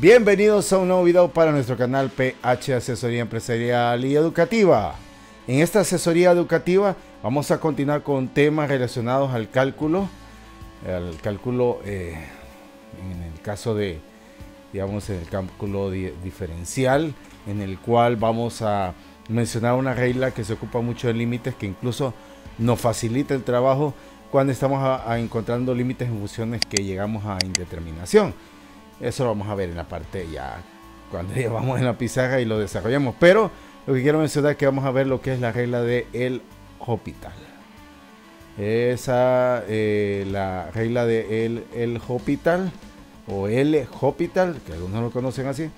Bienvenidos a un nuevo video para nuestro canal PH Asesoría Empresarial y Educativa. En esta asesoría educativa vamos a continuar con temas relacionados al cálculo. Al cálculo, en el caso de, digamos, el cálculo diferencial, en el cual vamos a mencionar una regla que se ocupa mucho de límites, que incluso nos facilita el trabajo cuando estamos encontrando límites en funciones que llegamos a indeterminación. Eso lo vamos a ver en la parte ya cuando llevamos en la pizarra y lo desarrollamos. Pero lo que quiero mencionar es que vamos a ver lo que es la regla de L'Hôpital. Esa la regla de L'Hôpital o L'Hôpital, que algunos lo conocen así,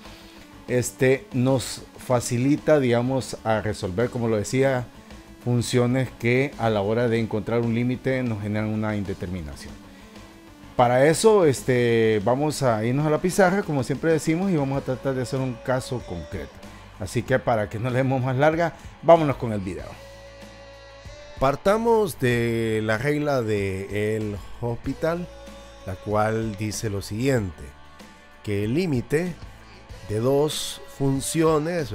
nos facilita, digamos, a resolver, como lo decía, funciones que a la hora de encontrar un límite nos generan una indeterminación. Para eso vamos a irnos a la pizarra, como siempre decimos, y vamos a tratar de hacer un caso concreto. Así que para que no le demos más larga, vámonos con el video. Partamos de la regla de L'Hôpital, la cual dice lo siguiente, que el límite de dos funciones,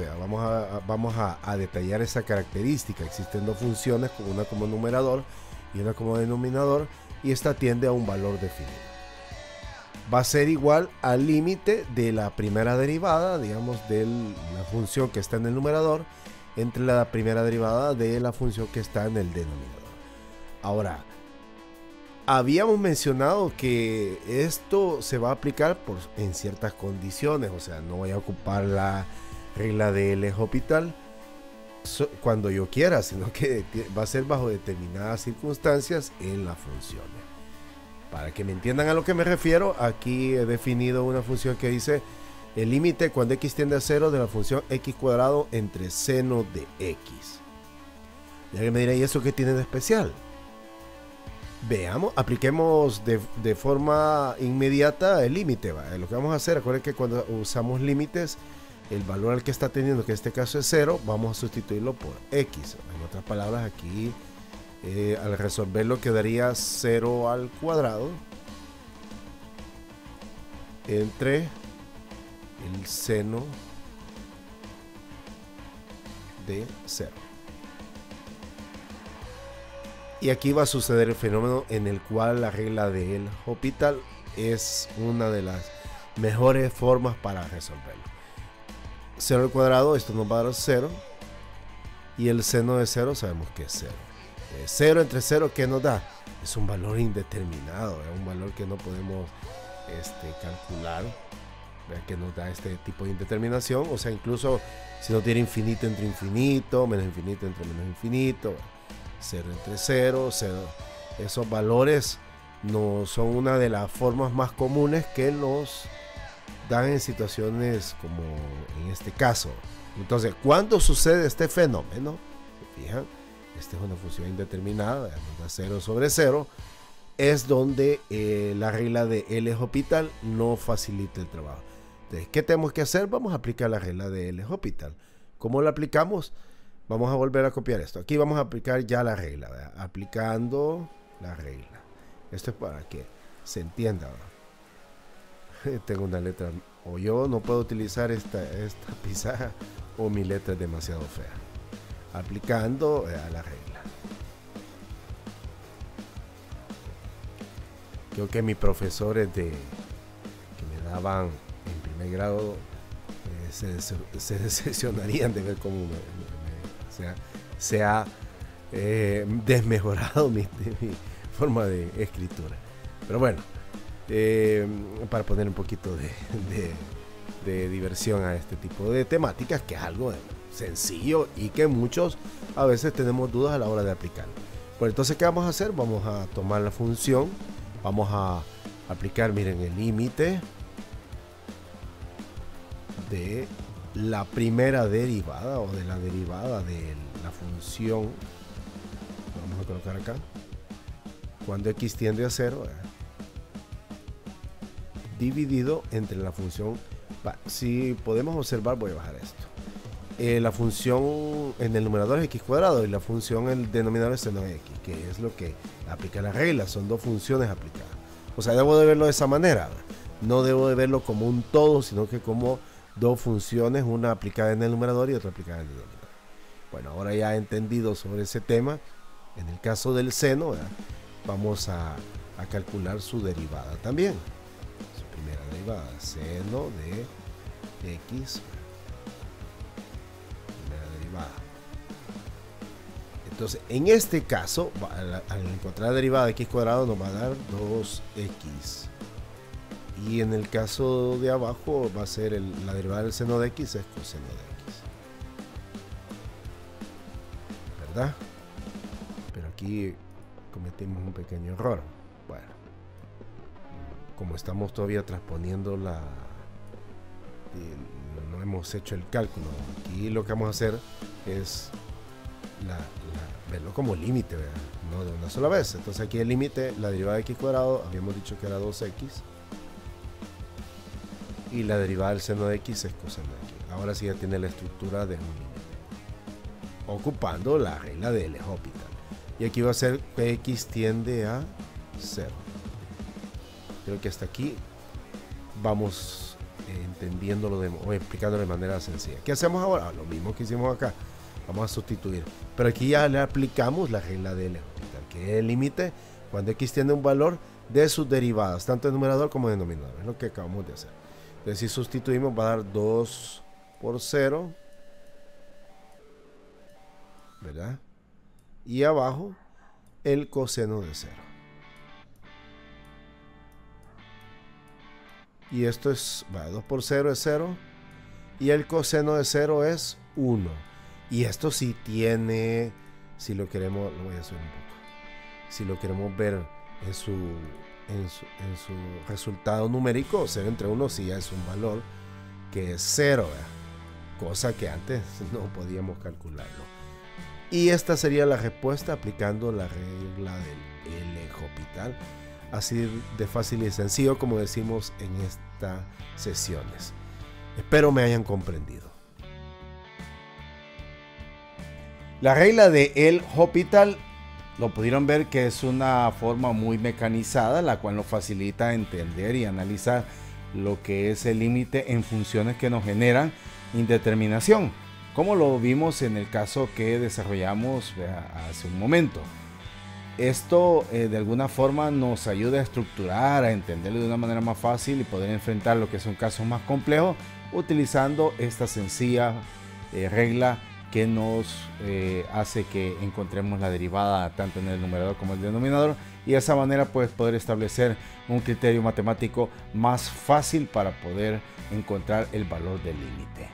vamos a detallar esa característica. Existen dos funciones, una como numerador y una como denominador, y esta tiende a un valor definido. Va a ser igual al límite de la primera derivada, digamos, de la función que está en el numerador, entre la primera derivada de la función que está en el denominador. Ahora, habíamos mencionado que esto se va a aplicar en ciertas condiciones, o sea, no voy a ocupar la regla de L'Hôpital cuando yo quiera, sino que va a ser bajo determinadas circunstancias en las funciones. Para que me entiendan a lo que me refiero, aquí he definido una función que dice el límite cuando x tiende a 0 de la función x cuadrado entre seno de x. Ya que me dirán, ¿y eso qué tiene de especial? Veamos, apliquemos de forma inmediata el límite. Lo que vamos a hacer, recuerden que cuando usamos límites, el valor al que está teniendo, que en este caso es 0, vamos a sustituirlo por x. En otras palabras, aquí al resolverlo quedaría 0 al cuadrado entre el seno de 0. Y aquí va a suceder el fenómeno en el cual la regla de L'Hôpital es una de las mejores formas para resolverlo. 0 al cuadrado, esto nos va a dar 0, y el seno de 0 sabemos que es 0. 0 entre 0, ¿qué nos da? Es un valor indeterminado, es un valor que no podemos calcular, que nos da este tipo de indeterminación. O sea, incluso si no tiene infinito entre infinito entre menos infinito, 0 entre 0, 0. Esos valores no son una de las formas más comunes que nos dan en situaciones como en este caso. Entonces, ¿cuándo sucede este fenómeno? ¿Se fijan? Esta es una función indeterminada, 0 sobre 0, es donde la regla de L'Hôpital no facilita el trabajo. Entonces, ¿qué tenemos que hacer? Vamos a aplicar la regla de L'Hôpital. ¿Cómo la aplicamos? Vamos a volver a copiar esto. Aquí vamos a aplicar ya la regla, ¿verdad? Aplicando la regla. Esto es para que se entienda, ¿verdad? Tengo una letra, o yo no puedo utilizar esta pizarra, o mi letra es demasiado fea. Aplicando a la regla. Creo que mis profesores que me daban en primer grado se decepcionarían de ver cómo se ha desmejorado mi forma de escritura. Pero bueno, para poner un poquito de diversión a este tipo de temáticas, que es algo sencillo y que muchos a veces tenemos dudas a la hora de aplicarlo. Pues entonces, ¿qué vamos a hacer? Vamos a tomar la función, vamos a aplicar, miren, el límite de la primera derivada o de la derivada de la función. Lo vamos a colocar acá cuando x tiende a 0, dividido entre la función, si podemos observar, voy a bajar esto, la función en el numerador es x cuadrado y la función en el denominador es seno de x, que es lo que aplica la regla. Son dos funciones aplicadas, o sea, debo de verlo de esa manera. no debo de verlo como un todo, sino que como dos funciones, una aplicada en el numerador y otra aplicada en el denominador. Bueno, ahora ya entendido sobre ese tema, en el caso del seno, ¿verdad?, vamos a calcular su derivada también. Su primera derivada, seno de x, primera derivada. Entonces, en este caso, al encontrar la derivada de x cuadrado nos va a dar 2x. Y en el caso de abajo va a ser la derivada del seno de x es coseno de x, ¿verdad? Pero aquí cometimos un pequeño error. Bueno, como estamos todavía transponiendo no hemos hecho el cálculo. Aquí lo que vamos a hacer es verlo como límite, ¿verdad?, no de una sola vez. Entonces aquí el límite, la derivada de x cuadrado, habíamos dicho que era 2x. Y la derivada del seno de x es coseno de x. Ahora sí ya tiene la estructura de un límite, ocupando la regla del L'Hôpital. Y aquí va a ser px tiende a 0. Creo que hasta aquí vamos entendiéndolo o explicándolo de manera sencilla. ¿Qué hacemos ahora? Lo mismo que hicimos acá. Vamos a sustituir. Pero aquí ya le aplicamos la regla del L'Hôpital, que es el límite cuando x tiende a un valor de sus derivadas, tanto en numerador como en denominador. Es lo que acabamos de hacer. Entonces, si sustituimos, va a dar 2 por 0, ¿verdad? Y abajo, el coseno de 0. Y esto es, va, 2 por 0 es 0. Y el coseno de 0 es 1. Y esto sí tiene, si lo queremos, lo voy a subir un poco. Si lo queremos ver en su resultado numérico, 0 entre 1 sí es un valor que es 0, cosa que antes no podíamos calcularlo. Y esta sería la respuesta aplicando la regla del L'Hôpital, así de fácil y sencillo como decimos en estas sesiones. Espero me hayan comprendido. La regla de L'Hôpital lo pudieron ver que es una forma muy mecanizada, la cual nos facilita entender y analizar lo que es el límite en funciones que nos generan indeterminación, como lo vimos en el caso que desarrollamos hace un momento. Esto de alguna forma nos ayuda a estructurar, a entenderlo de una manera más fácil y poder enfrentar lo que son casos más complejos utilizando esta sencilla regla que nos hace que encontremos la derivada tanto en el numerador como en el denominador, y de esa manera pues poder establecer un criterio matemático más fácil para poder encontrar el valor del límite.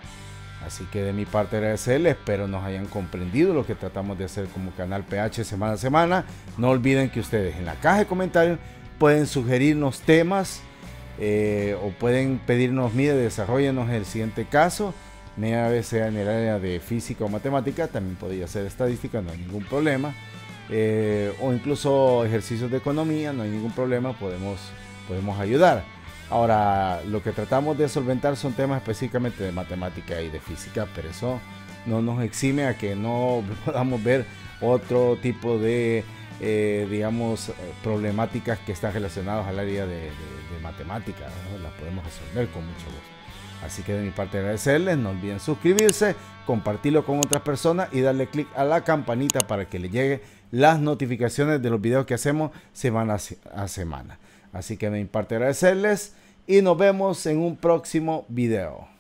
Así que de mi parte agradecerles, espero nos hayan comprendido lo que tratamos de hacer como canal PH semana a semana. No olviden que ustedes en la caja de comentarios pueden sugerirnos temas o pueden pedirnos, mire, desarrollenos el siguiente caso. Media vez sea en el área de física o matemática, también podría ser estadística, no hay ningún problema, o incluso ejercicios de economía, no hay ningún problema, podemos ayudar. Ahora, lo que tratamos de solventar son temas específicamente de matemática y de física, pero eso no nos exime a que no podamos ver otro tipo de digamos, problemáticas que están relacionadas al área de matemática, ¿no? Las podemos resolver con mucho gusto. Así que de mi parte agradecerles, no olviden suscribirse, compartirlo con otras personas y darle click a la campanita para que les llegue las notificaciones de los videos que hacemos semana a semana. Así que de mi parte agradecerles y nos vemos en un próximo video.